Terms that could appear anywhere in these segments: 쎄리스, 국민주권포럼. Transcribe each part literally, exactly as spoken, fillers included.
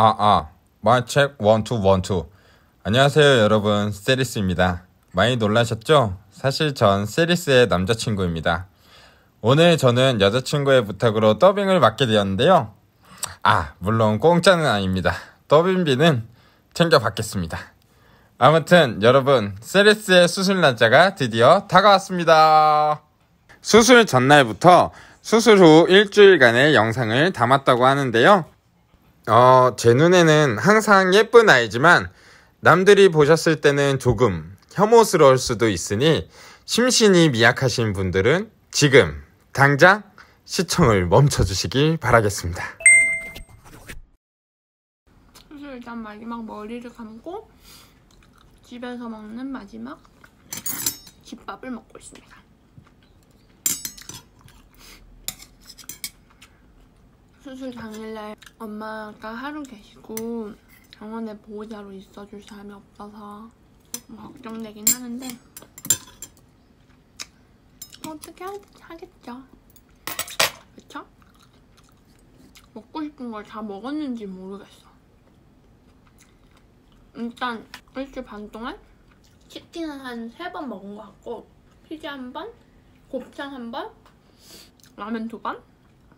아, 아, 마이책 일이일이. 안녕하세요 여러분, 쎄리스입니다. 많이 놀라셨죠? 사실 전 쎄리스의 남자친구입니다. 오늘 저는 여자친구의 부탁으로 더빙을 맡게 되었는데요. 아, 물론 공짜는 아닙니다. 더빙비는 챙겨 받겠습니다. 아무튼 여러분, 쎄리스의 수술 날짜가 드디어 다가왔습니다. 수술 전날부터 수술 후 일주일간의 영상을 담았다고 하는데요. 어, 제 눈에는 항상 예쁜 아이지만 남들이 보셨을 때는 조금 혐오스러울 수도 있으니 심신이 미약하신 분들은 지금 당장 시청을 멈춰주시길 바라겠습니다. 수술 일단 마지막 머리를 감고 집에서 먹는 마지막 집밥을 먹고 있습니다. 수술 당일날 엄마가 하루 계시고 병원에 보호자로 있어줄 사람이 없어서 걱정되긴 하는데 어떻게 하겠죠? 그쵸? 먹고 싶은 걸 다 먹었는지 모르겠어. 일단 일주일 반 동안 치킨은 한 세 번 먹은 것 같고, 피자 한 번, 곱창 한 번, 라면 두 번?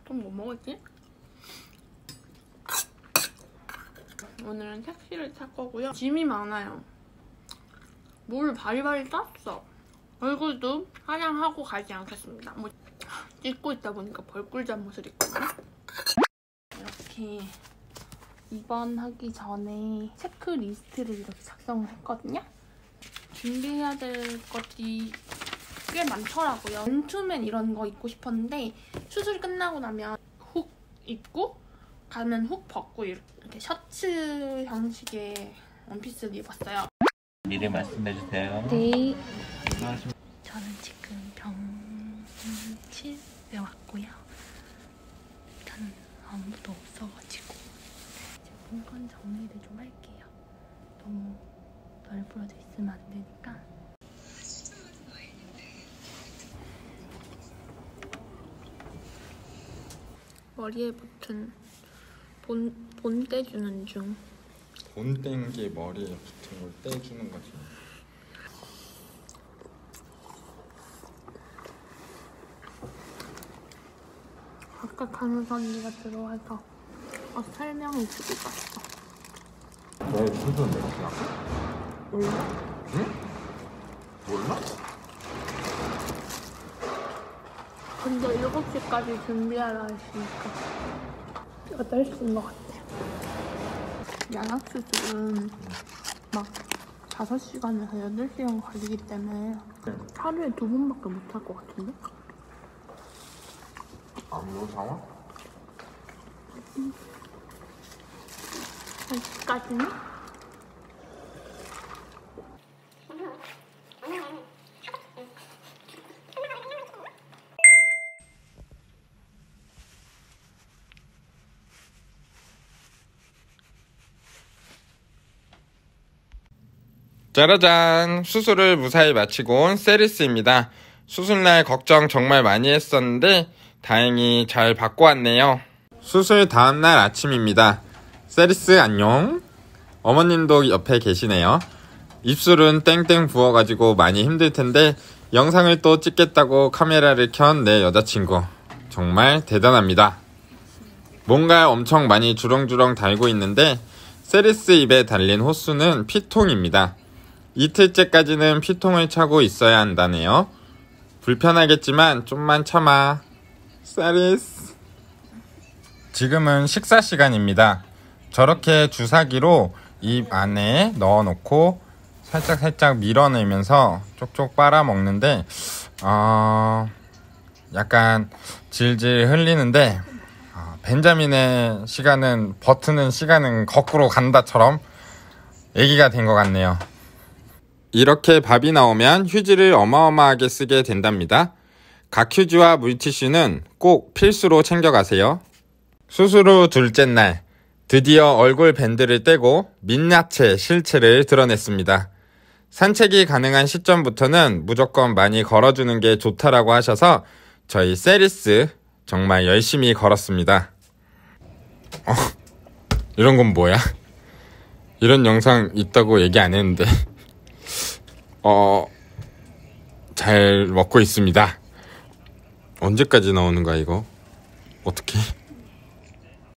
또 뭐 먹었지? 오늘은 택시를 탈 거고요. 짐이 많아요. 뭘 바리바리 땄어. 얼굴도 화장하고 가지 않겠습니다. 뭐 찍고 있다 보니까 벌꿀 잠옷을 입거든요. 이렇게 입원하기 전에 체크리스트를 이렇게 작성을 했거든요. 준비해야 될 것이 꽤 많더라고요. 맨투맨 이런 거 입고 싶었는데 수술 끝나고 나면 훅 입고 가면 훅 벗고 이렇게 셔츠 형식의 원피스를 입었어요. 미리 말씀해주세요. 네. 저는 지금 병실에 왔고요. 일단 아무도 없어가지고 이제 문건 정리를 좀 할게요. 너무 널브러져 있으면 안 되니까. 머리에 붙은 본, 본 떼주는 중. 본 뗀 게 머리에 붙은 걸 떼주는 거지. 아까 간호사 언니가 들어와서 어, 설명을 주고 갔어. 내 수술 몇 시야? 몰라? 응? 몰라? 근데 일곱 시까지 준비하라 했으니까 여덟 시인 것 같아요. 양악수술은 막 다섯 시간에서 여덟 시간 걸리기 때문에 하루에 두 번밖에 못 할 것 같은데? 아무런 상황? 응. 아직까지는? 짜라잔! 수술을 무사히 마치고 온 쎄리스입니다. 수술날 걱정 정말 많이 했었는데 다행히 잘 받고 왔네요. 수술 다음날 아침입니다. 쎄리스 안녕. 어머님도 옆에 계시네요. 입술은 땡땡 부어가지고 많이 힘들텐데 영상을 또 찍겠다고 카메라를 켠 내 여자친구 정말 대단합니다. 뭔가 엄청 많이 주렁주렁 달고 있는데 쎄리스 입에 달린 호수는 피통입니다. 이틀째까지는 피통을 차고 있어야 한다네요. 불편하겠지만 좀만 참아. 쎄리스. 지금은 식사 시간입니다. 저렇게 주사기로 입 안에 넣어놓고 살짝살짝 밀어내면서 쪽쪽 빨아먹는데 어... 약간 질질 흘리는데 어... 벤자민의 시간은 버티는 시간은 거꾸로 간다처럼 얘기가 된 것 같네요. 이렇게 밥이 나오면 휴지를 어마어마하게 쓰게 된답니다. 각 휴지와 물티슈는 꼭 필수로 챙겨가세요. 수술 후 둘째 날, 드디어 얼굴 밴드를 떼고 민낯의 실체를 드러냈습니다. 산책이 가능한 시점부터는 무조건 많이 걸어주는 게 좋다라고 하셔서 저희 쎄리스 정말 열심히 걸었습니다. 어, 이런 건 뭐야? 이런 영상 있다고 얘기 안 했는데. 어... 잘 먹고 있습니다. 언제까지 나오는 거야 이거? 어떻게?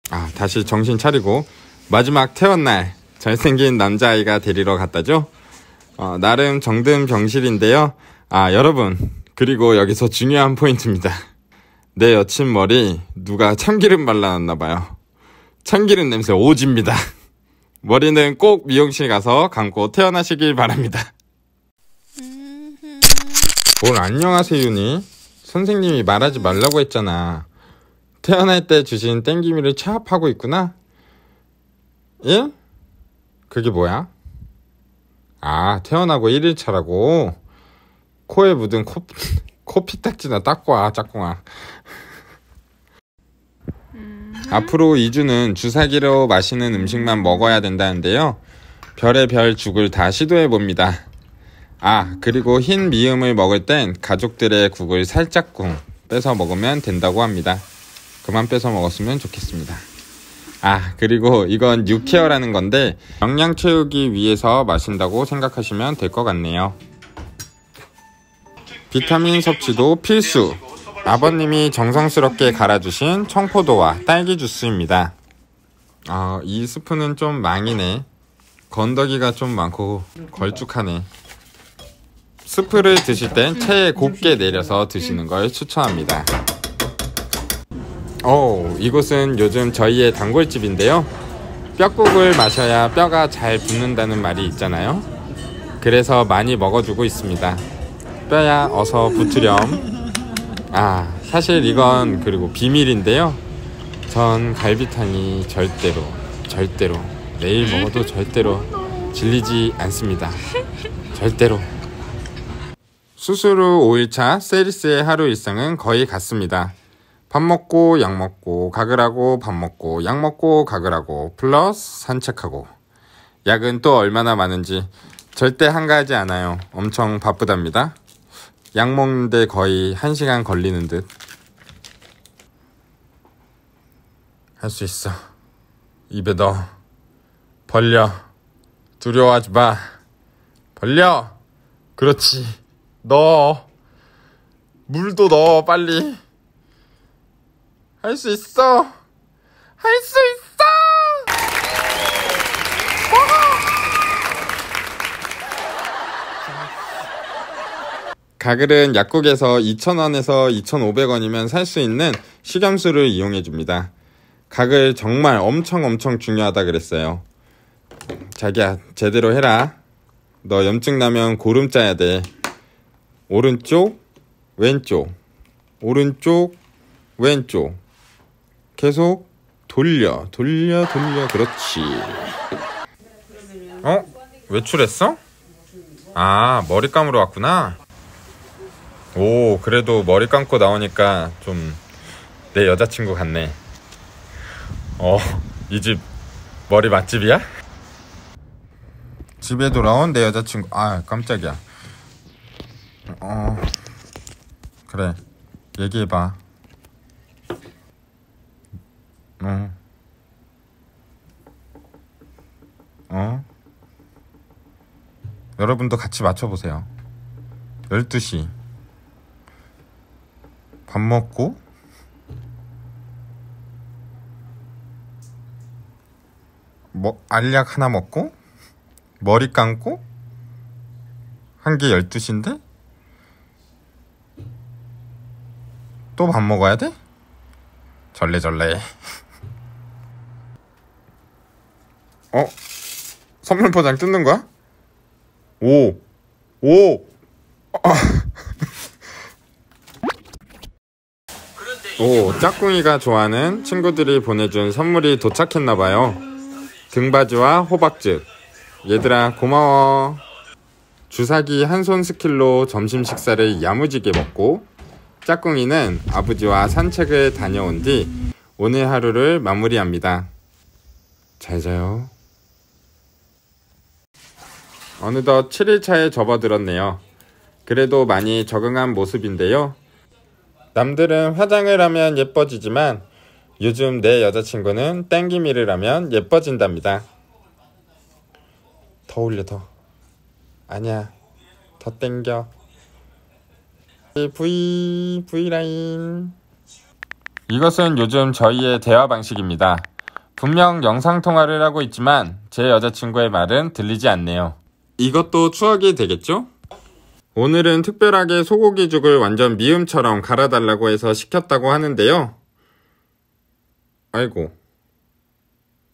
아, 다시 정신 차리고 마지막 퇴원날 잘생긴 남자아이가 데리러 갔다죠? 어, 나름 정든 병실인데요. 아, 여러분, 그리고 여기서 중요한 포인트입니다. 내 여친 머리 누가 참기름 발라놨나봐요. 참기름 냄새 오지입니다. 머리는 꼭 미용실 가서 감고 퇴원하시길 바랍니다. 뭘 안녕하세요니? 선생님이 말하지 말라고 했잖아. 퇴원할 때 주신 땡기미를 체압하고 있구나? 예? 그게 뭐야? 아, 퇴원하고 일 일 차라고? 코에 묻은 코, 코 피딱지나 닦고 와, 짝꿍아. 앞으로 이 주는 주사기로 마시는 음식만 먹어야 된다는데요. 별의 별 죽을 다 시도해봅니다. 아, 그리고 흰 미음을 먹을 땐 가족들의 국을 살짝쿵 빼서 먹으면 된다고 합니다. 그만 빼서 먹었으면 좋겠습니다. 아, 그리고 이건 뉴케어라는 건데 영양 채우기 위해서 마신다고 생각하시면 될 것 같네요. 비타민 섭취도 필수! 아버님이 정성스럽게 갈아주신 청포도와 딸기 주스입니다. 아, 이 스프는 좀 망이네. 건더기가 좀 많고 걸쭉하네. 스프를 드실 땐 체에 곱게 내려서 드시는 걸 추천합니다. 오, 이곳은 요즘 저희의 단골집인데요. 뼈국을 마셔야 뼈가 잘 붙는다는 말이 있잖아요. 그래서 많이 먹어주고 있습니다. 뼈야 어서 붙으렴. 아, 사실 이건 그리고 비밀인데요. 전 갈비탕이 절대로 절대로 매일 먹어도 절대로 질리지 않습니다. 절대로. 수술 후 오 일차 쎄리스의 하루 일상은 거의 같습니다. 밥 먹고 약 먹고 각을 하고 밥 먹고 약 먹고 각을 하고 플러스 산책하고. 약은 또 얼마나 많은지 절대 한가하지 않아요. 엄청 바쁘답니다. 약 먹는데 거의 한 시간 걸리는 듯. 할 수 있어. 입에 넣어. 벌려. 두려워하지 마. 벌려. 그렇지. 넣어. 물도 넣어 빨리. 할 수 있어. 할 수 있어. 가글은 약국에서 이천 원에서 이천오백 원이면 살 수 있는 식염수를 이용해 줍니다. 가글 정말 엄청 엄청 중요하다 그랬어요. 자기야, 제대로 해라. 너 염증 나면 고름 짜야 돼. 오른쪽, 왼쪽, 오른쪽, 왼쪽. 계속 돌려, 돌려, 돌려. 그렇지. 어? 외출했어? 아, 머리 감으러 왔구나. 오, 그래도 머리 감고 나오니까 좀 내 여자친구 같네. 어, 이 집 머리 맛집이야? 집에 돌아온 내 여자친구. 아, 깜짝이야. 어, 그래, 얘기해봐. 어, 어, 여러분도 같이 맞춰보세요. 열두 시 밥 먹고 뭐, 알약 하나 먹고 머리 감고 한 게 열두 시인데? 또 밥 먹어야 돼? 절레절레. 어? 선물 포장 뜯는 거야? 오! 오! 아. 오, 짝꿍이가 좋아하는 친구들이 보내준 선물이 도착했나봐요. 등받이와 호박즙. 얘들아, 고마워. 주사기 한 손 스킬로 점심 식사를 야무지게 먹고 짝꿍이는 아버지와 산책을 다녀온 뒤 오늘 하루를 마무리합니다. 잘 자요. 어느덧 칠 일차에 접어들었네요. 그래도 많이 적응한 모습인데요. 남들은 화장을 하면 예뻐지지만 요즘 내 여자친구는 땡기미를 하면 예뻐진답니다. 더 올려 더. 아니야 더 땡겨. V, V라인. 이것은 요즘 저희의 대화 방식입니다. 분명 영상통화를 하고 있지만 제 여자친구의 말은 들리지 않네요. 이것도 추억이 되겠죠? 오늘은 특별하게 소고기죽을 완전 미음처럼 갈아달라고 해서 시켰다고 하는데요. 아이고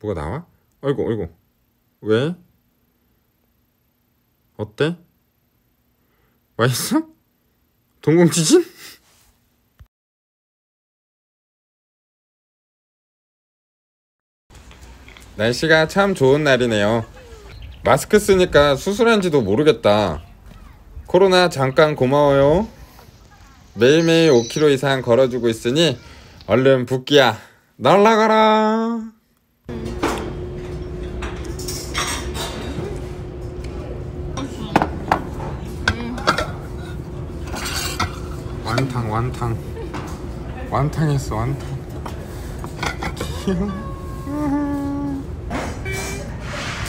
뭐가 나와? 아이고 아이고 왜? 어때? 맛있어? 동공지진? 날씨가 참 좋은 날이네요. 마스크 쓰니까 수술한지도 모르겠다. 코로나 잠깐 고마워요. 매일매일 오 킬로미터 이상 걸어주고 있으니 얼른 붓기야 날라가라. 완탕 완탕 완탕 했어 완탕. 귀여워.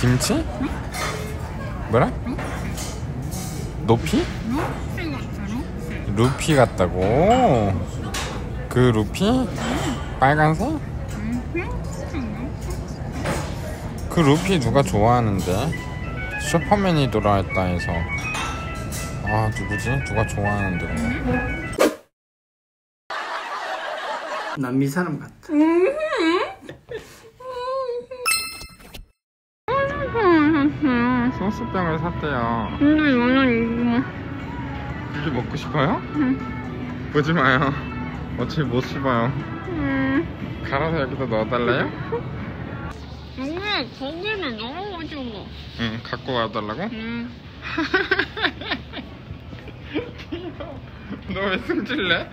김치? 응? 뭐라? 응? 높이? 루피 같아. 루피 같다고? 그 루피? 응. 빨간색? 응. 그 루피 누가 좋아하는데? 슈퍼맨이 돌아왔다 해서. 아 누구지? 누가 좋아하는데? 응. 남미 사람 같아. 응. 소스병을 샀대요. 근데 이거는 이거 이게 먹고 싶어요? 응. 보지 마요. 어차피 못 씹어요. 응. 갈아서 여기다 넣어달래요? 근데 고기는 너무 오징어. 응, 갖고 와달라고? 응. 너 왜 승질래?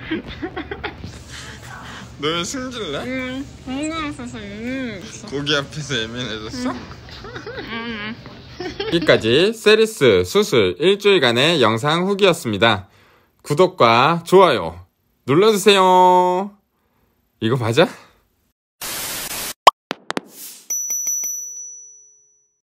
너 왜 승질래? 응. 고기 앞에서 예민해졌어. 고기 앞에서 예민해졌어? 응. 여기까지 쎄리스 수술 일주일간의 영상 후기였습니다. 구독과 좋아요 눌러주세요. 이거 맞아?